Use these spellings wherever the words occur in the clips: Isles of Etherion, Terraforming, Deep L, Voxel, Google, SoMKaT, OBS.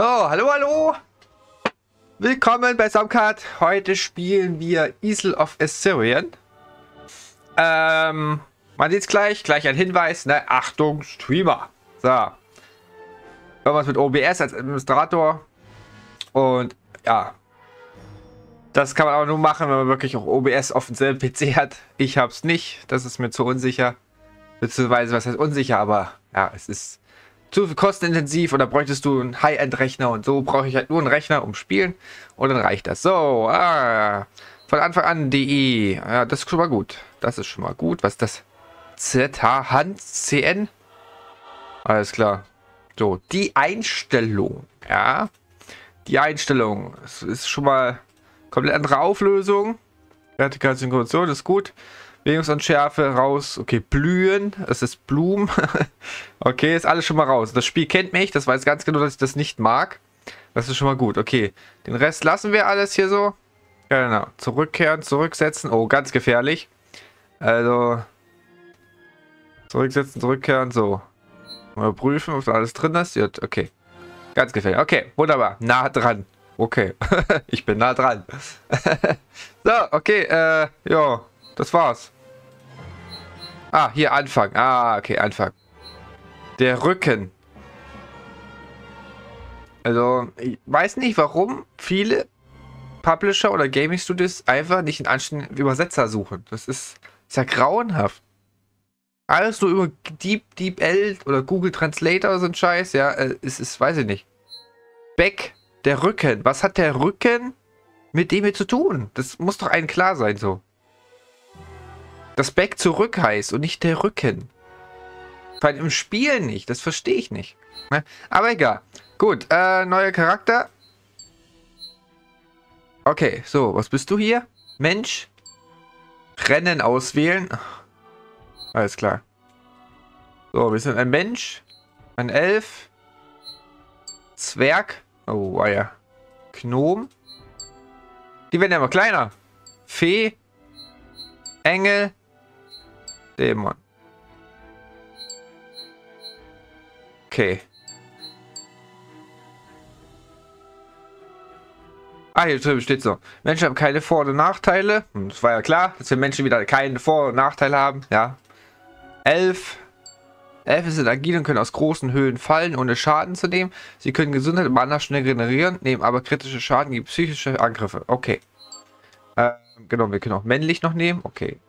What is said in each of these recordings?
So, hallo, hallo. Willkommen bei SoMKaT. Heute spielen wir Isles of Etherion. Man sieht es gleich ein Hinweis, ne? Achtung, Streamer. So. Wir haben was mit OBS als Administrator. Und ja. Das kann man auch nur machen, wenn man wirklich auch OBS auf demselben PC hat. Ich hab's nicht. Das ist mir zu unsicher. Beziehungsweise, was heißt unsicher, aber ja, es ist zu kostenintensiv und da bräuchtest du einen High-End-Rechner und so brauche ich halt nur einen Rechner, um spielen und dann reicht das. So, von Anfang an DE, ja, das ist schon mal gut. Das ist schon mal gut. Was ist das? ZH-Hand-CN? Alles klar. So, die Einstellung, ja. Die Einstellung, es ist schon mal komplett andere Auflösung. Vertikale Synchronisation ist gut. Bewegungsunschärfe raus. Okay, blühen. Es ist Blumen. Okay, ist alles schon mal raus. Das Spiel kennt mich. Das weiß ganz genau, dass ich das nicht mag. Das ist schon mal gut. Okay, den Rest lassen wir alles hier so. Genau. Zurückkehren, zurücksetzen. Oh, ganz gefährlich. Also. Zurücksetzen, zurückkehren. So. Mal prüfen, ob da alles drin ist. Okay. Ganz gefährlich. Okay, wunderbar. Nah dran. Okay. Ich bin nah dran. So, okay. Ja. Das war's. Ah, hier Anfang. Ah, okay, Anfang. Der Rücken. Also, ich weiß nicht, warum viele Publisher oder Gaming Studios einfach nicht einen anständigen Übersetzer suchen. Das ist ja grauenhaft. Alles nur über Deep L oder Google Translator oder so ein Scheiß. Ja, es ist, weiß ich nicht. Back, der Rücken. Was hat der Rücken mit dem hier zu tun? Das muss doch einem klar sein, so. Das Back zurück heißt und nicht der Rücken. Vor allem im Spiel nicht. Das verstehe ich nicht. Aber egal. Gut, neuer Charakter. Okay, so, was bist du hier? Mensch. Rennen auswählen. Alles klar. So, wir sind ein Mensch. Ein Elf. Zwerg. Oh, ja. Gnom. Die werden ja immer kleiner. Fee. Engel. Dämon. Okay. Ah, hier drüben steht so. Menschen haben keine Vor- oder Nachteile. Und das war ja klar, dass wir Menschen wieder keine Vor- und Nachteile haben. Ja. Elf. Elfen sind agil und können aus großen Höhen fallen, ohne Schaden zu nehmen. Sie können Gesundheit und Mana schnell regenerieren, nehmen aber kritische Schaden gegen psychische Angriffe. Okay. Genau, wir können auch männlich noch nehmen. Okay.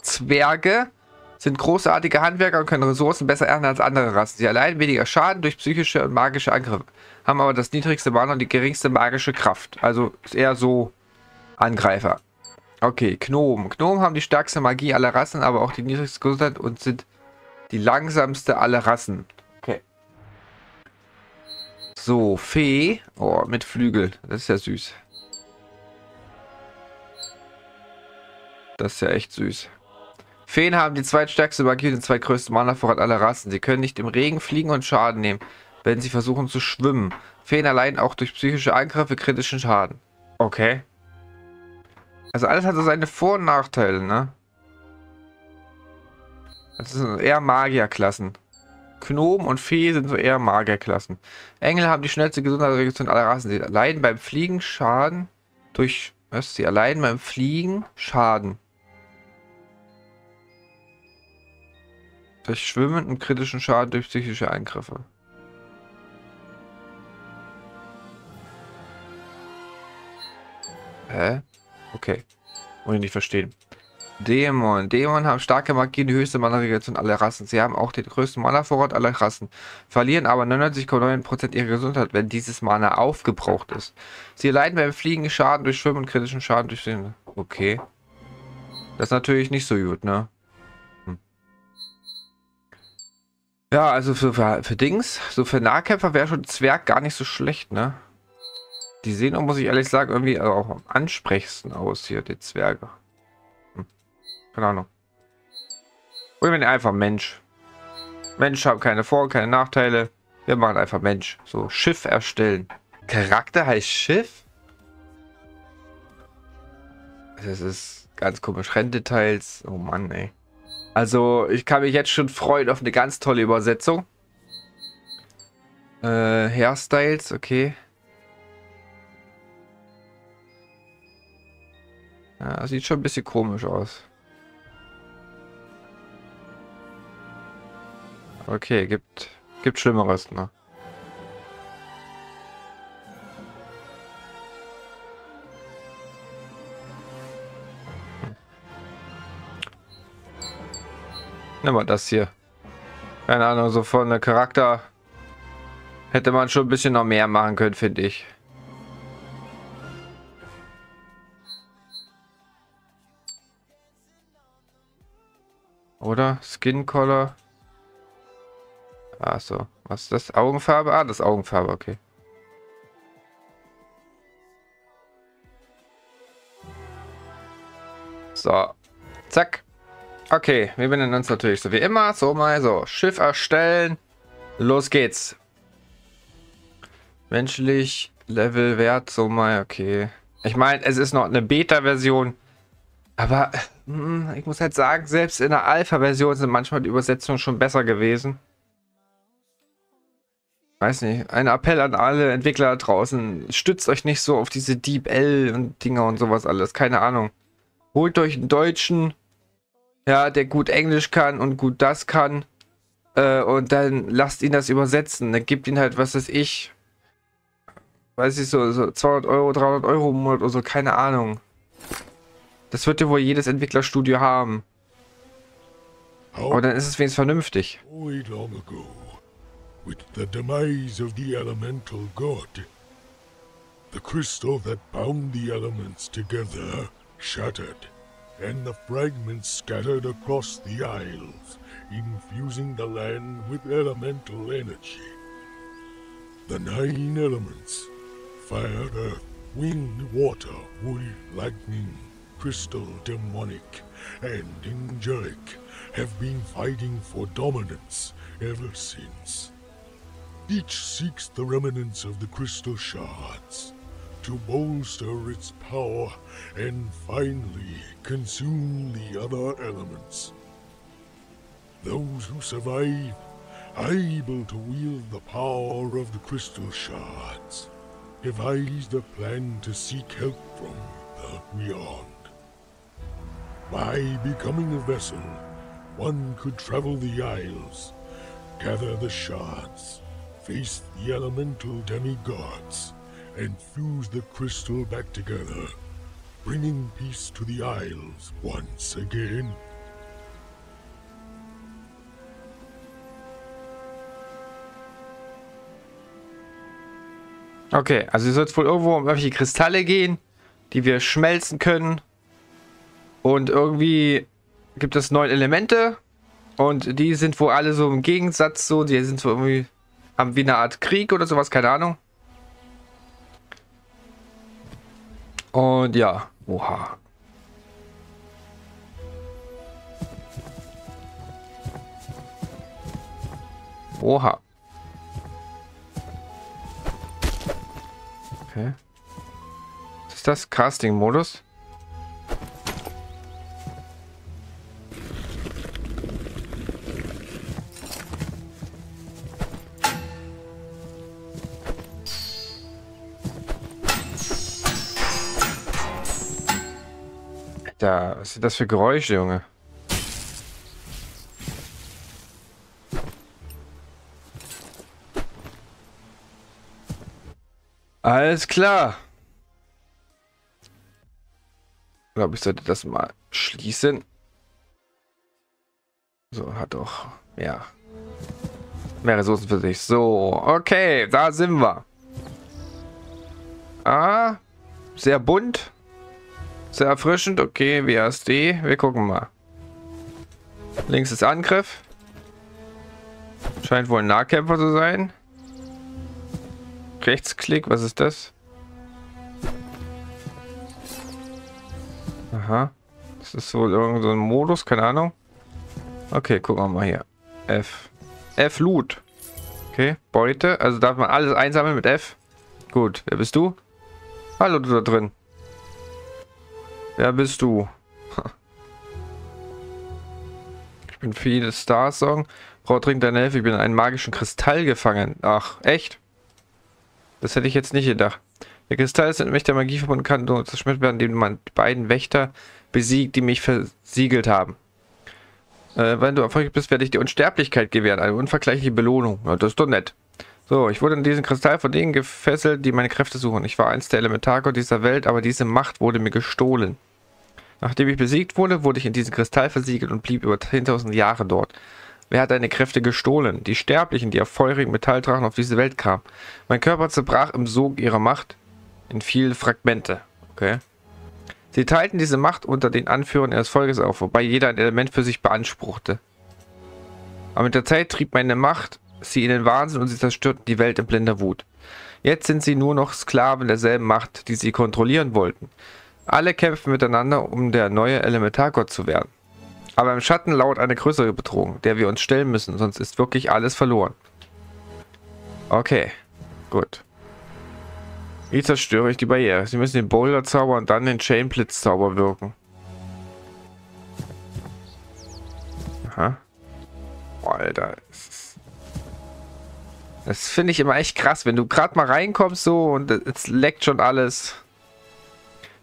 Zwerge sind großartige Handwerker und können Ressourcen besser ernten als andere Rassen. Sie erleiden weniger Schaden durch psychische und magische Angriffe, haben aber das niedrigste Mana und die geringste magische Kraft. Also ist eher so Angreifer. Okay, Gnomen. Gnomen haben die stärkste Magie aller Rassen, aber auch die niedrigste Gesundheit und sind die langsamste aller Rassen. Okay. So, Fee. Oh, mit Flügel. Das ist ja süß. Das ist ja echt süß. Feen haben die zweitstärkste Magie und den zweitgrößten Mana-Vorrat aller Rassen. Sie können nicht im Regen fliegen und Schaden nehmen, wenn sie versuchen zu schwimmen. Feen erleiden auch durch psychische Angriffe kritischen Schaden. Okay. Also alles hat so seine Vor- und Nachteile, ne? Das sind eher Magierklassen. Gnomen und Fee sind so eher Magierklassen. Engel haben die schnellste Gesundheitsregeneration aller Rassen. Sie erleiden beim Fliegen Schaden durch... Was? Sie erleiden beim Fliegen Schaden. Durch Schwimmen und kritischen Schaden durch psychische Angriffe. Hä? Okay. Muss ich nicht verstehen. Dämon. Dämon haben starke Magie und die höchste Mana-Regeneration aller Rassen. Sie haben auch den größten Mana-Vorrat aller Rassen. Verlieren aber 99,9% ihrer Gesundheit, wenn dieses Mana aufgebraucht ist. Sie leiden beim Fliegen Schaden durch Schwimmen und kritischen Schaden durch den... Okay. Das ist natürlich nicht so gut, ne? Ja, also für Dings, so für Nahkämpfer wäre schon Zwerg gar nicht so schlecht, ne? Die sehen auch, muss ich ehrlich sagen, irgendwie auch am ansprechendsten aus hier, die Zwerge. Keine Ahnung. Wir machen einfach Mensch. Mensch haben keine Vor-, keine Nachteile. Wir machen einfach Mensch. So, Schiff erstellen. Charakter heißt Schiff? Das ist ganz komisch. Renndetails. Oh Mann, ey. Also, ich kann mich jetzt schon freuen auf eine ganz tolle Übersetzung. Hairstyles, okay. Ja, sieht schon ein bisschen komisch aus. Okay, gibt Schlimmeres, ne? Nimm mal das hier. Keine Ahnung, so von der Charakter hätte man schon ein bisschen noch mehr machen können, finde ich. Oder? Skin Color. Ach so. Was ist das? Augenfarbe? Ah, das ist Augenfarbe, okay. So. Zack. Okay, wir benennen uns natürlich so wie immer. So mal so. Schiff erstellen. Los geht's. Menschlich, Levelwert, so mal, okay. Ich meine, es ist noch eine Beta-Version. Aber ich muss halt sagen, selbst in der Alpha-Version sind manchmal die Übersetzungen schon besser gewesen. Weiß nicht, ein Appell an alle Entwickler da draußen. Stützt euch nicht so auf diese Deep L und Dinger und sowas alles. Keine Ahnung. Holt euch einen Deutschen, ja, der gut Englisch kann und gut das kann. Und dann lasst ihn das übersetzen. Dann gibt ihn halt, was weiß ich. Weiß ich, so 200 Euro, 300 Euro im Monat oder so, keine Ahnung. Das wird ja wohl jedes Entwicklerstudio haben. Aber dann ist es wenigstens vernünftig. Long ago, with the demise of the elemental god, the crystal that bound the elements together shattered, and the fragments scattered across the isles, infusing the land with elemental energy. The 9 elements. Fire, earth, wind, water, wood, lightning, crystal, demonic, and angelic have been fighting for dominance ever since. Each seeks the remnants of the crystal shards to bolster its power and finally consume the other elements. Those who survive are able to wield the power of the crystal shards. Devised a plan to seek help from the beyond. By becoming a vessel, one could travel the isles, gather the shards, face the elemental demigods, and fuse the crystal back together, bringing peace to the isles once again. Okay, also es wird wohl irgendwo um irgendwelche Kristalle gehen, die wir schmelzen können. Und irgendwie gibt es 9 Elemente. Und die sind wohl alle so im Gegensatz so. Die sind so irgendwie, haben wie eine Art Krieg oder sowas, keine Ahnung. Und ja, oha. Oha. Okay. Was ist das? Casting-Modus? Alter, was sind das für Geräusche, Junge? Alles klar. Ich glaube, ich sollte das mal schließen. So, hat doch ja mehr Ressourcen für sich. So, okay, da sind wir. Ah, sehr bunt. Sehr erfrischend. Okay, WASD. Wir gucken mal. Links ist Angriff. Scheint wohl ein Nahkämpfer zu sein. Rechtsklick, was ist das? Aha. Das ist wohl irgend so ein Modus, keine Ahnung. Okay, gucken wir mal hier. F. F Loot. Okay, Beute. Also darf man alles einsammeln mit F. Gut, wer bist du? Hallo, du da drin. Wer bist du? Ich bin für jedes Star-Song. Brauche dringend deine Hilfe, ich bin in einen magischen Kristall gefangen. Ach, echt? Das hätte ich jetzt nicht gedacht. Der Kristall ist mit Mächten der Magie verbunden, kann nur zerschmettert werden, indem man die beiden Wächter besiegt, die mich versiegelt haben. Wenn du erfolgreich bist, werde ich dir Unsterblichkeit gewähren, eine unvergleichliche Belohnung. Ja, das ist doch nett. So, ich wurde in diesen Kristall von denen gefesselt, die meine Kräfte suchen. Ich war einst der Elementargott dieser Welt, aber diese Macht wurde mir gestohlen. Nachdem ich besiegt wurde, wurde ich in diesen Kristall versiegelt und blieb über 10.000 Jahre dort. Wer hat deine Kräfte gestohlen? Die Sterblichen, die auf feurigen Metalldrachen auf diese Welt kamen. Mein Körper zerbrach im Sog ihrer Macht in viele Fragmente. Okay. Sie teilten diese Macht unter den Anführern ihres Volkes auf, wobei jeder ein Element für sich beanspruchte. Aber mit der Zeit trieb meine Macht sie in den Wahnsinn und sie zerstörten die Welt in blinder Wut. Jetzt sind sie nur noch Sklaven derselben Macht, die sie kontrollieren wollten. Alle kämpfen miteinander, um der neue Elementargott zu werden. Aber im Schatten lauert eine größere Bedrohung, der wir uns stellen müssen, sonst ist wirklich alles verloren. Okay, gut. Wie zerstöre ich die Barriere? Sie müssen den Boulder-Zauber und dann den Chain-Blitz-Zauber wirken. Aha. Alter. Das finde ich immer echt krass, wenn du gerade mal reinkommst so und es leckt schon alles.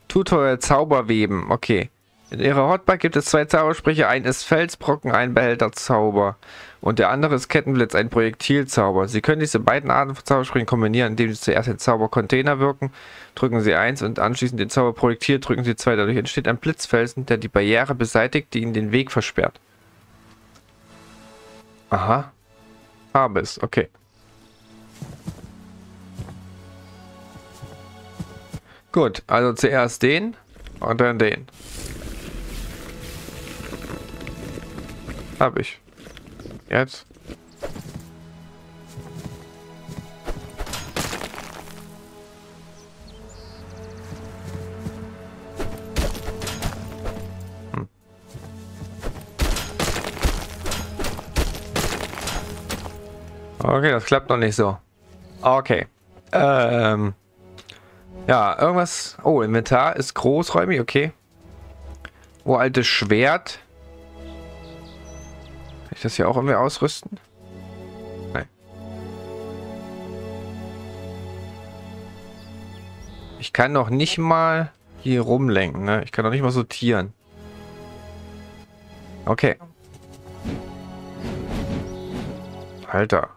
Tutorial Zauberweben, okay. In ihrer Hotbar gibt es zwei Zaubersprüche, einen ist Felsbrocken, ein Behälterzauber und der andere ist Kettenblitz, ein Projektilzauber. Sie können diese beiden Arten von Zaubersprüchen kombinieren, indem Sie zuerst den Zaubercontainer wirken, drücken Sie 1 und anschließend den Zauberprojektil, drücken Sie 2. Dadurch entsteht ein Blitzfelsen, der die Barriere beseitigt, die Ihnen den Weg versperrt. Aha. Habe es, okay. Gut, also zuerst den und dann den. Hab ich. Jetzt. Hm. Okay, das klappt noch nicht so. Okay. Ja, irgendwas... Oh, Inventar ist großräumig, okay. Uraltes Schwert... Kann ich das hier auch irgendwie ausrüsten? Nein. Ich kann noch nicht mal hier rumlenken, ne? Ich kann noch nicht mal sortieren. Okay. Alter.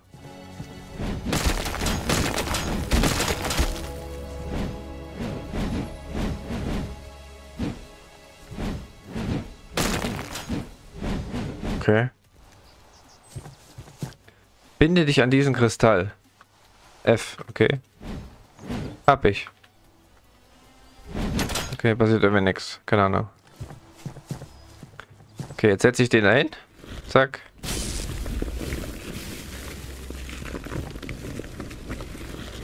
Okay. Binde dich an diesen Kristall. F, okay. Hab ich. Okay, passiert irgendwie nichts. Keine Ahnung. Okay, jetzt setze ich den ein. Zack.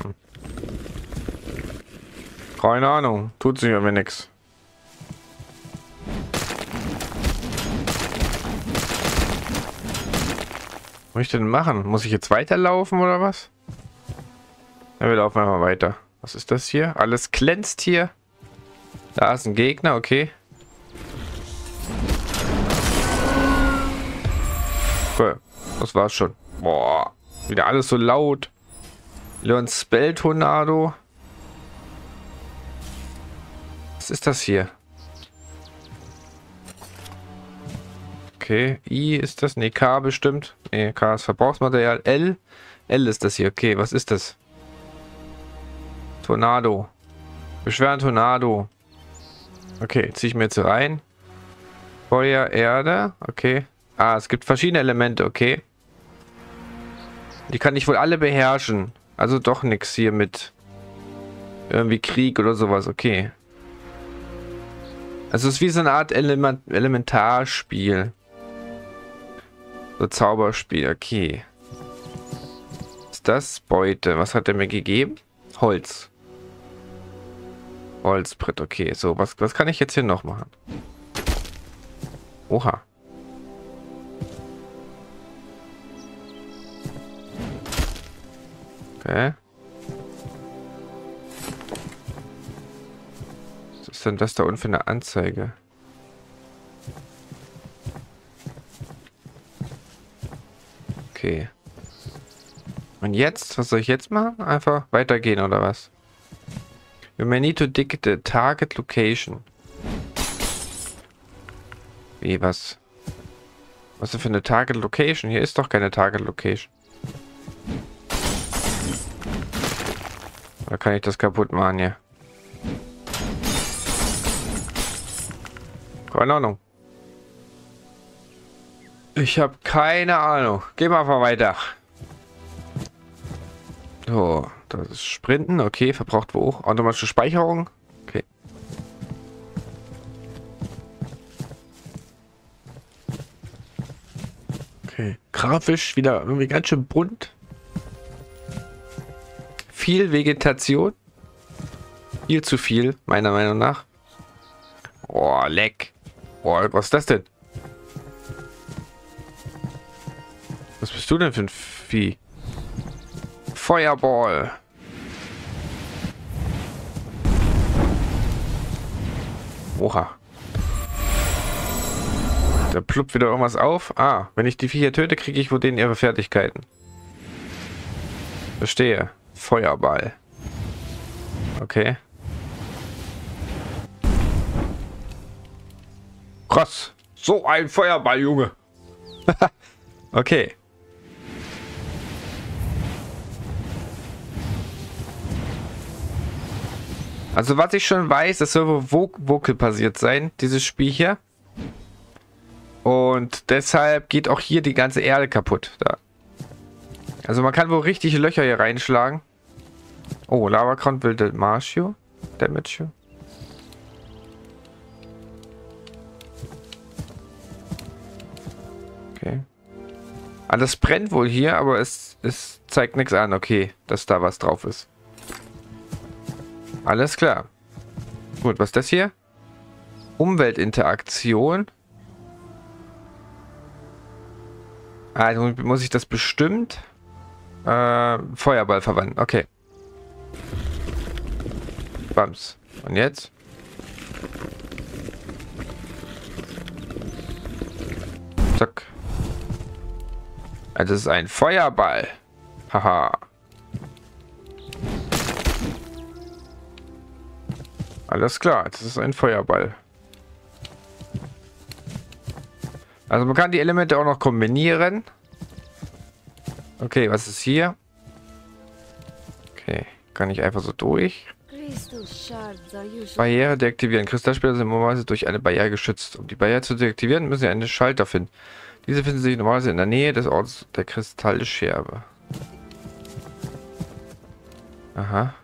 Hm. Keine Ahnung. Tut sich irgendwie nichts. Was muss ich denn machen? Muss ich jetzt weiterlaufen oder was? Ja, wir laufen einfach weiter. Was ist das hier? Alles glänzt hier. Da ist ein Gegner, okay. Cool, das war's schon. Boah, wieder alles so laut. Leon Spell Tornado. Was ist das hier? Okay, I ist das? Ne, K bestimmt. Ne, K ist Verbrauchsmaterial. L? L ist das hier. Okay, was ist das? Tornado. Beschweren Tornado. Okay, ziehe ich mir jetzt rein. Feuer, Erde. Okay. Ah, es gibt verschiedene Elemente. Okay. Die kann ich wohl alle beherrschen. Also doch nichts hier mit irgendwie Krieg oder sowas. Okay. Also es ist wie so eine Art Elementarspiel. So, Zauberspiel, okay. Ist das Beute? Was hat er mir gegeben? Holz. Holzbrett, okay. So, was kann ich jetzt hier noch machen? Oha. Okay. Was ist denn das da unten für eine Anzeige? Okay. Und jetzt? Was soll ich jetzt machen? Einfach weitergehen oder was? You may need to dig the target location. Wie, was? Was ist denn für eine Target Location? Hier ist doch keine Target Location. Da kann ich das kaputt machen hier. Keine Ahnung. Ich habe keine Ahnung. Geh mal einfach weiter. So, das ist Sprinten. Okay, verbraucht wo? Automatische Speicherung. Okay. Okay. Grafisch wieder irgendwie ganz schön bunt. Viel Vegetation. Viel zu viel, meiner Meinung nach. Oh, leck. Oh, was ist das denn? Was bist du denn für ein Vieh? Feuerball. Oha. Da pluppt wieder irgendwas auf. Ah, wenn ich die Viecher töte, kriege ich wohl denen ihre Fertigkeiten. Verstehe. Feuerball. Okay. Krass. So ein Feuerball, Junge. Okay. Also was ich schon weiß, das soll wohl Vocal passiert sein, dieses Spiel hier. Und deshalb geht auch hier die ganze Erde kaputt. Da. Also man kann wohl richtige Löcher hier reinschlagen. Oh, Lava Crown will damage you. Damage you. Okay. Ah, das brennt wohl hier, aber es zeigt nichts an. Okay, dass da was drauf ist. Alles klar. Gut, was ist das hier? Umweltinteraktion. Also muss ich das bestimmt Feuerball verwandeln. Okay. Bams. Und jetzt? Zack. Also das ist ein Feuerball. Haha. Alles klar, das ist ein Feuerball. Also man kann die Elemente auch noch kombinieren. Okay, was ist hier? Okay, kann ich einfach so durch. Barriere deaktivieren. Kristallspieler sind normalerweise durch eine Barriere geschützt. Um die Barriere zu deaktivieren, müssen Sie einen Schalter finden. Diese finden sich normalerweise in der Nähe des Ortes der Kristallscherbe. Aha.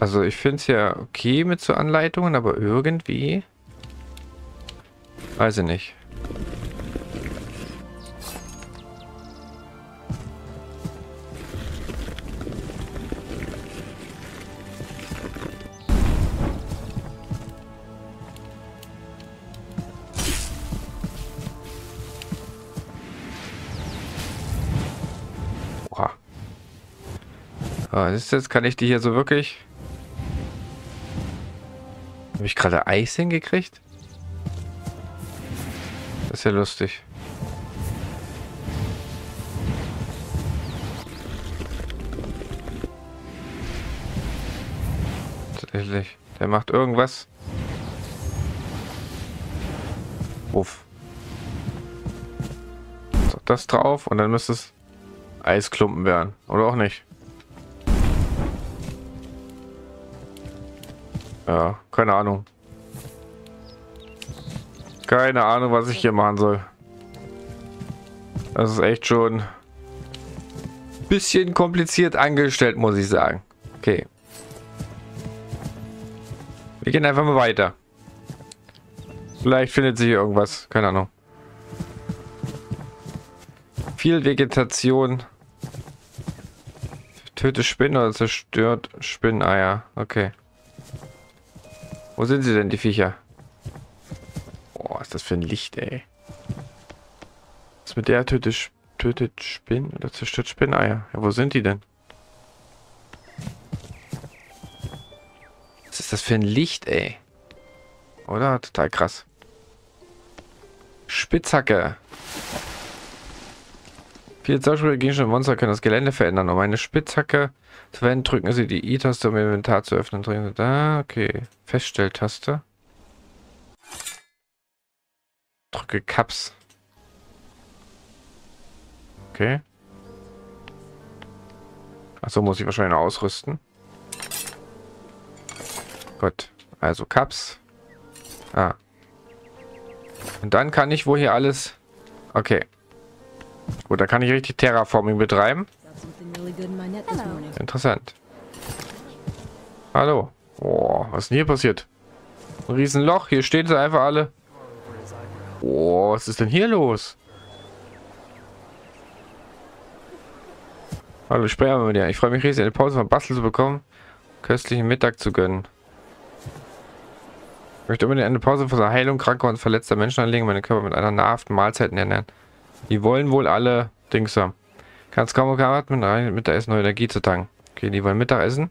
Also ich finde es ja okay mit so Anleitungen, aber irgendwie... Weiß ich nicht. Oha. Ah, siehst du, jetzt kann ich die hier so wirklich... Habe ich gerade Eis hingekriegt? Das ist ja lustig. Tatsächlich. Der macht irgendwas. Uff. So, das drauf und dann müsste es Eisklumpen werden. Oder auch nicht. Ja, keine Ahnung. Keine Ahnung, was ich hier machen soll. Das ist echt schon ein bisschen kompliziert angestellt, muss ich sagen. Okay. Wir gehen einfach mal weiter. Vielleicht findet sich hier irgendwas. Keine Ahnung. Viel Vegetation. Töte Spinnen oder zerstört Spinneneier. Okay. Wo sind sie denn, die Viecher? Boah, ist das für ein Licht, ey. Das mit der tötet Spinnen oder zerstört Spinneneier. Ja, wo sind die denn? Was ist das für ein Licht, ey? Oder? Total krass. Spitzhacke. Viele Zaubergegenstände und Monster können das Gelände verändern. Um eine Spitzhacke zu verwenden, drücken Sie die I-Taste, um Ihr Inventar zu öffnen. Da, okay. Feststelltaste. Drücke Caps. Okay. Achso, muss ich wahrscheinlich noch ausrüsten. Gut. Also Caps. Ah. Und dann kann ich wohl hier alles... Okay. Gut, da kann ich richtig Terraforming betreiben. Interessant. Hallo. Oh, was ist denn hier passiert? Ein Riesenloch. Hier stehen sie einfach alle. Oh, was ist denn hier los? Hallo, ich spreche mal mit dir. Ich freue mich riesig, eine Pause von Basteln zu bekommen. Köstlichen Mittag zu gönnen. Ich möchte unbedingt eine Pause von der Heilung kranker und verletzter Menschen anlegen, meine Körper mit einer nahrhaften Mahlzeit ernähren. Die wollen wohl alle Dings haben. Kannst kaum atmen, rein mit der Essen neue Energie zu tanken. Okay, die wollen Mittagessen.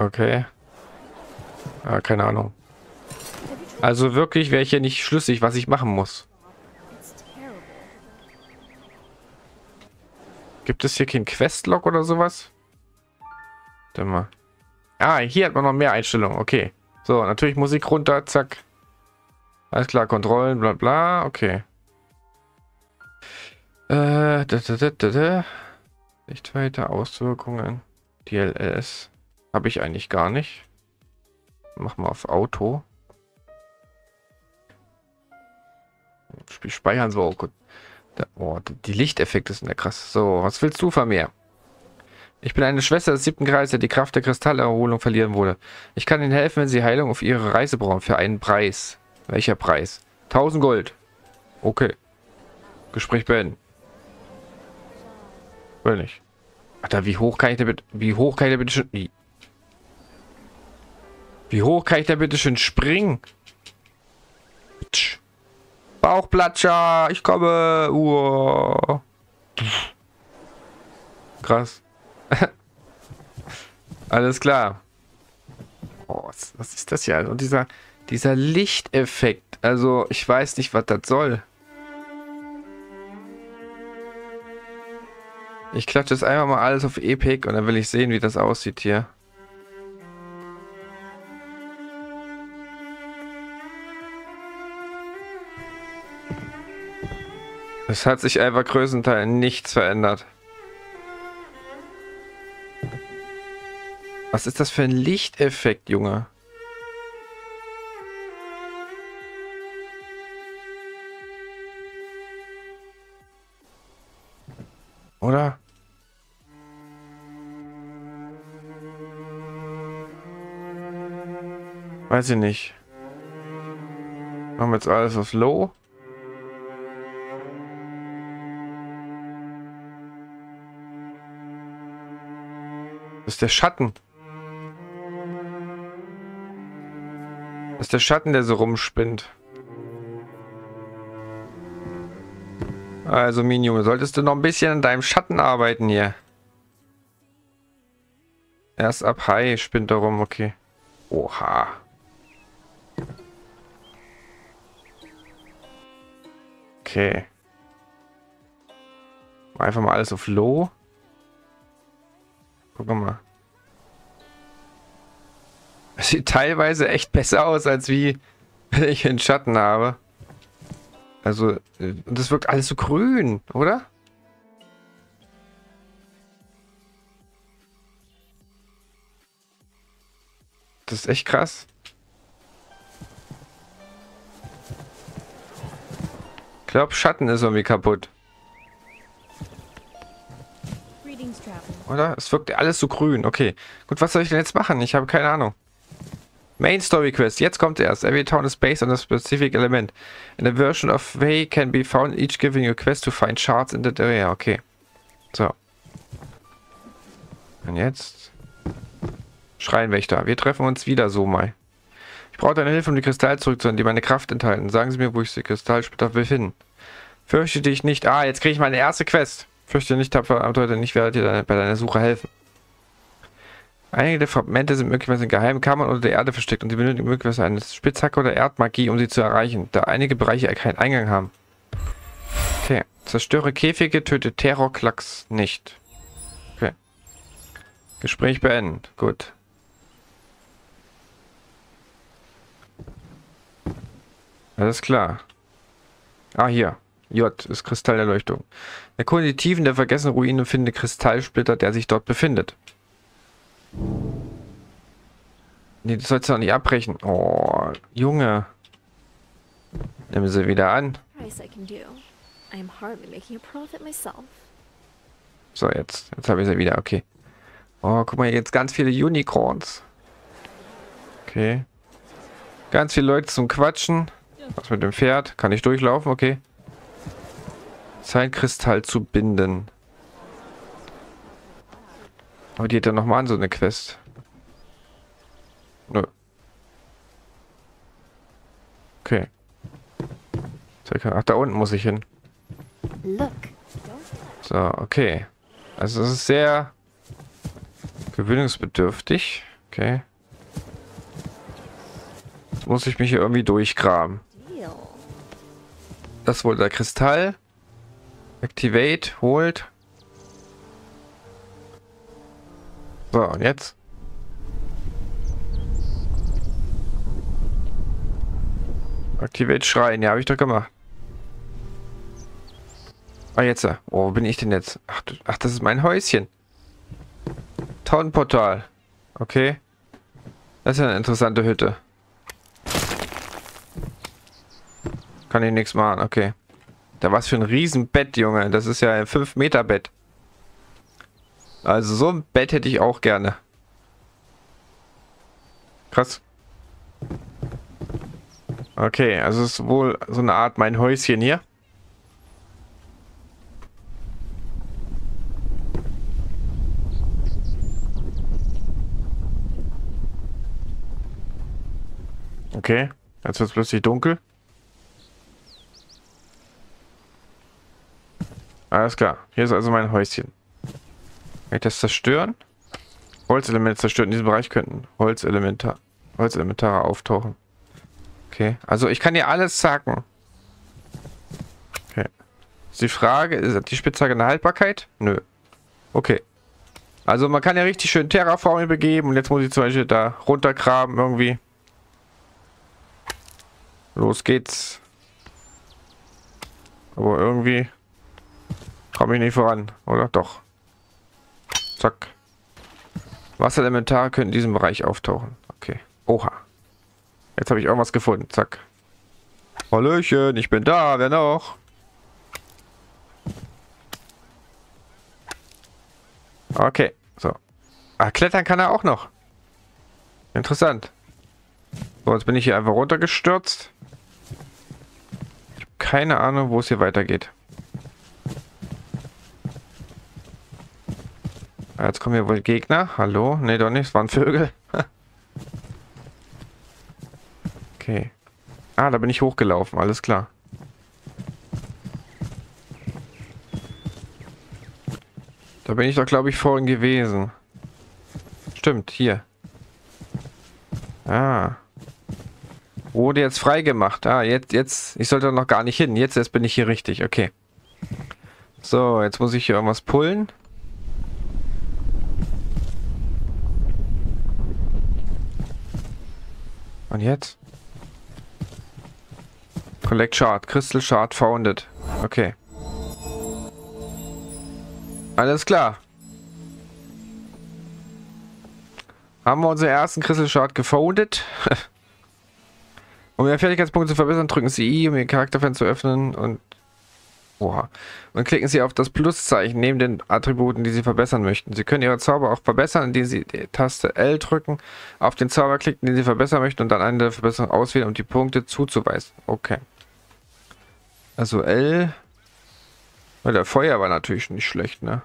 Okay. Ah, keine Ahnung. Also wirklich wäre ich hier nicht schlüssig, was ich machen muss. Gibt es hier kein Questlog oder sowas? Warte mal. Ah, hier hat man noch mehr Einstellungen. Okay. So, natürlich Musik runter. Zack. Alles klar, Kontrollen, bla bla. Okay. Nicht weiter Auswirkungen. DLS. Habe ich eigentlich gar nicht. Machen wir auf Auto. Spiel speichern so. Gut. Oh, die Lichteffekte sind ja krass. So, was willst du von mir? Ich bin eine Schwester des 7. Kreises, der die Kraft der Kristallerholung verlieren wurde. Ich kann Ihnen helfen, wenn Sie Heilung auf Ihre Reise brauchen. Für einen Preis. Welcher Preis? 1000 Gold. Okay. Gespräch beenden. Will nicht. Alter, wie hoch kann ich da bitte... Wie hoch kann ich da bitte schon... Wie hoch kann ich da bitte schon springen? Tsch. Bauchplatscher! Ich komme! Uah. Krass. Alles klar. Oh, was ist das hier? Und dieser Lichteffekt. Also, ich weiß nicht, was das soll. Ich klatsche jetzt einfach mal alles auf Epic und dann will ich sehen, wie das aussieht hier. Es hat sich einfach größtenteils nichts verändert. Was ist das für ein Lichteffekt, Junge? Oder? Weiß ich nicht. Machen wir jetzt alles auf Low? Das ist der Schatten. Das ist der Schatten, der so rumspinnt. Also, Minium, solltest du noch ein bisschen an deinem Schatten arbeiten hier. Erst ab High spinnt da rum, okay. Oha. Okay. Einfach mal alles auf Low. Guck mal. Das sieht teilweise echt besser aus, als wie wenn ich einen Schatten habe. Also, das wirkt alles so grün, oder? Das ist echt krass. Ich glaube, Schatten ist irgendwie kaputt. Oder? Es wirkt alles so grün. Okay. Gut, was soll ich denn jetzt machen? Ich habe keine Ahnung. Main Story Quest. Jetzt kommt erst. Every town is based on a specific element. In a version of way can be found each giving a quest to find shards in that area. Okay. So. Und jetzt? Schreinwächter. Wir treffen uns wieder, so mal. Ich brauche deine Hilfe, um die Kristalle zurückzuholen, die meine Kraft enthalten. Sagen Sie mir, wo ich die Kristallsplitter befinden. Fürchte dich nicht. Ah, jetzt kriege ich meine erste Quest. Fürchte nicht, tapfer Abenteuer, denn ich werde dir bei deiner Suche helfen. Einige der Fragmente sind möglicherweise in geheimen Kammern unter der Erde versteckt und sie benötigen möglicherweise eine Spitzhacke oder Erdmagie, um sie zu erreichen, da einige Bereiche keinen Eingang haben. Okay. Zerstöre Käfige, töte Terrorklacks nicht. Okay. Gespräch beenden. Gut. Alles klar. Ah, hier. J ist Kristall der Leuchtung. Erkunde die Tiefen der vergessenen Ruine und finde Kristallsplitter, der sich dort befindet. Nee, das sollst du doch nicht abbrechen. Oh, Junge. Nimm sie wieder an. So, jetzt habe ich sie wieder. Okay. Oh, guck mal, hier gibt es ganz viele Unicorns. Okay. Ganz viele Leute zum Quatschen. Was mit dem Pferd? Kann ich durchlaufen? Okay. Zeitkristall zu binden. Aber die geht dann nochmal an, so eine Quest. Nö. Okay. Ach, da unten muss ich hin. So, okay. Also es ist sehr gewöhnungsbedürftig. Okay. Jetzt muss ich mich hier irgendwie durchgraben. Das wurde der Kristall. Activate, holt. So, und jetzt? Activate schreien, ja, habe ich doch gemacht. Ah, jetzt. Oh, wo bin ich denn jetzt? Ach, das ist mein Häuschen. Townportal. Okay. Das ist ja eine interessante Hütte. Kann ich nichts machen, okay. Da war's für ein Riesenbett, Junge. Das ist ja ein 5-Meter-Bett. Also so ein Bett hätte ich auch gerne. Krass. Okay, also es ist wohl so eine Art mein Häuschen hier. Okay, jetzt wird es plötzlich dunkel. Alles klar, hier ist also mein Häuschen. Kann ich das zerstören? Holzelemente zerstören. In diesem Bereich könnten Holzelementare auftauchen. Okay, also ich kann hier alles zacken. Okay. Ist die Frage, ist die Spitzhacke eine Haltbarkeit? Nö. Okay. Also man kann ja richtig schön Terraforming begeben. Und jetzt muss ich zum Beispiel da runtergraben irgendwie. Los geht's. Aber irgendwie komme ich nicht voran, oder? Doch. Zack. Wasserelementare können in diesem Bereich auftauchen. Okay. Oha. Jetzt habe ich irgendwas gefunden. Zack. Hallöchen, ich bin da. Wer noch? Okay. So. Ah, klettern kann er auch noch. Interessant. So, jetzt bin ich hier einfach runtergestürzt. Ich habe keine Ahnung, wo es hier weitergeht. Jetzt kommen hier wohl Gegner. Hallo? Ne, doch nicht. Es waren Vögel. Okay. Ah, da bin ich hochgelaufen. Alles klar. Da bin ich doch, glaube ich, vorhin gewesen. Stimmt, hier. Ah. Wurde jetzt freigemacht. Ah, jetzt. Ich sollte noch gar nicht hin. Jetzt bin ich hier richtig. Okay. So, jetzt muss ich hier irgendwas pullen. Und jetzt? Collect Shard. Crystal Shard founded. Okay. Alles klar. Haben wir unseren ersten Crystal Shard gefounded. Um Ihre Fertigkeitspunkte zu verbessern, drücken Sie I, um Ihr Charakterfenster zu öffnen und... Oha. Und klicken Sie auf das Pluszeichen neben den Attributen, die Sie verbessern möchten. Sie können Ihre Zauber auch verbessern, indem Sie die Taste L drücken, auf den Zauber klicken, den Sie verbessern möchten und dann eine der Verbesserungen auswählen, um die Punkte zuzuweisen. Okay. Also L. Weil der Feuer war natürlich nicht schlecht, ne?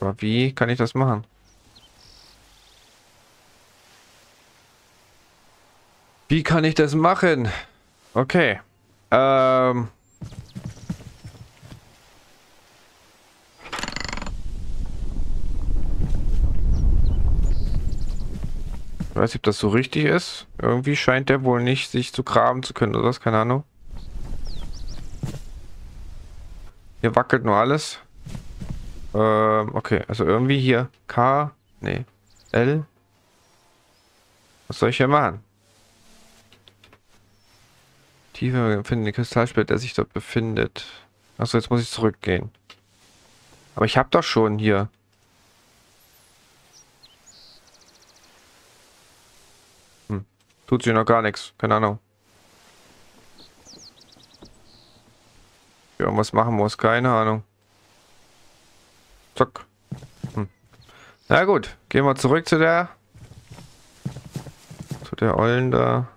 Aber wie kann ich das machen? Wie kann ich das machen? Okay. Ich weiß nicht, ob das so richtig ist. Irgendwie scheint der wohl nicht sich zu graben zu können oder was, keine Ahnung. Hier wackelt nur alles. Okay, also irgendwie hier K, nee, L. Was soll ich hier machen? Tiefer finden den Kristallspalt, der sich dort befindet. Achso, jetzt muss ich zurückgehen. Aber ich habe doch schon hier. Tut sich noch gar nichts. Keine Ahnung. Irgendwas machen muss. Keine Ahnung. Zack. Na gut. Gehen wir zurück zu der... zu der Ollen da.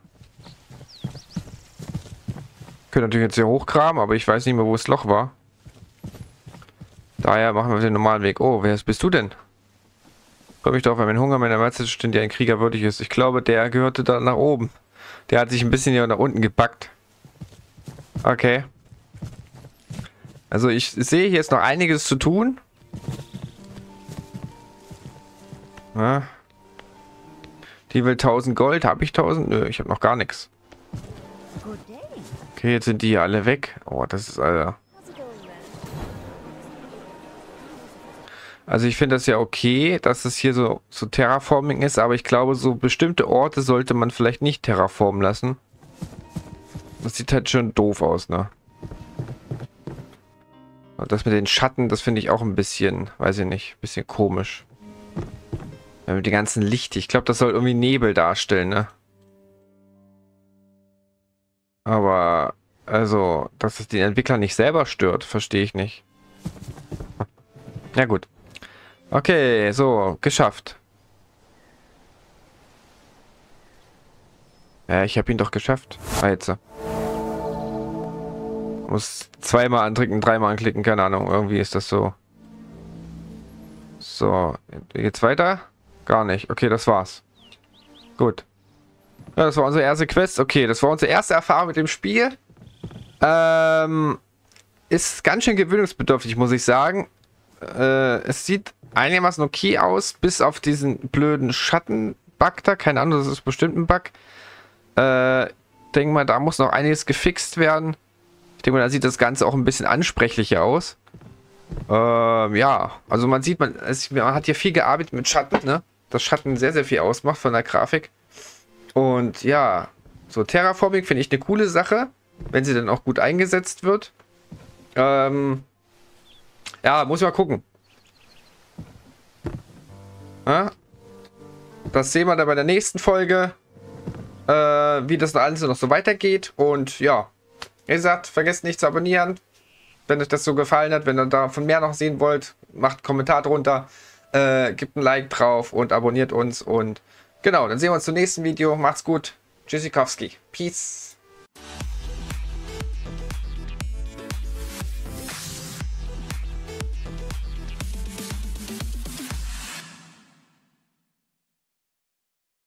Können natürlich jetzt hier hochgraben, aber ich weiß nicht mehr, wo das Loch war. Daher machen wir den normalen Weg. Oh, wer bist du denn? Freue mich darauf, wenn mein Hunger meiner Matze steht, der ein Krieger würdig ist. Ich glaube, der gehörte da nach oben. Der hat sich ein bisschen hier nach unten gepackt. Okay. Also ich sehe hier jetzt noch einiges zu tun. Na? Die will 1000 Gold. Habe ich 1000? Nö, ich habe noch gar nichts. Okay, jetzt sind die hier alle weg. Oh, das ist, Alter. Also ich finde das ja okay, dass es hier so Terraforming ist, aber ich glaube, so bestimmte Orte sollte man vielleicht nicht terraformen lassen. Das sieht halt schon doof aus, ne? Und das mit den Schatten, das finde ich auch ein bisschen, weiß ich nicht, ein bisschen komisch. Ja, mit den ganzen Licht. Ich glaube, das soll irgendwie Nebel darstellen, ne? Aber, also, dass es den Entwickler nicht selber stört, verstehe ich nicht. Na gut. Okay, so, geschafft. Ja, ich habe ihn doch geschafft. Ah, jetzt. Muss zweimal anklicken, dreimal anklicken, keine Ahnung. Irgendwie ist das so. So, geht's weiter? Gar nicht. Okay, das war's. Gut. Ja, das war unsere erste Quest. Okay, das war unsere erste Erfahrung mit dem Spiel. Ist ganz schön gewöhnungsbedürftig, muss ich sagen. Es sieht einigermaßen okay aus, bis auf diesen blöden Schatten-Bug da. Keine Ahnung, das ist bestimmt ein Bug. Denke mal, da muss noch einiges gefixt werden. Ich denke mal, da sieht das Ganze auch ein bisschen ansprechlicher aus. Ja, also man sieht, man hat hier viel gearbeitet mit Schatten, ne? Dass Schatten sehr, sehr viel ausmacht von der Grafik. Und ja, so Terraforming finde ich eine coole Sache, wenn sie dann auch gut eingesetzt wird. Ja, muss ich mal gucken. Ja? Das sehen wir dann bei der nächsten Folge, wie das alles noch so weitergeht. Und ja, wie gesagt, vergesst nicht zu abonnieren, wenn euch das so gefallen hat. Wenn ihr davon mehr noch sehen wollt, macht einen Kommentar drunter, gebt ein Like drauf und abonniert uns. Und genau, dann sehen wir uns zum nächsten Video. Macht's gut. Tschüssikowski. Peace.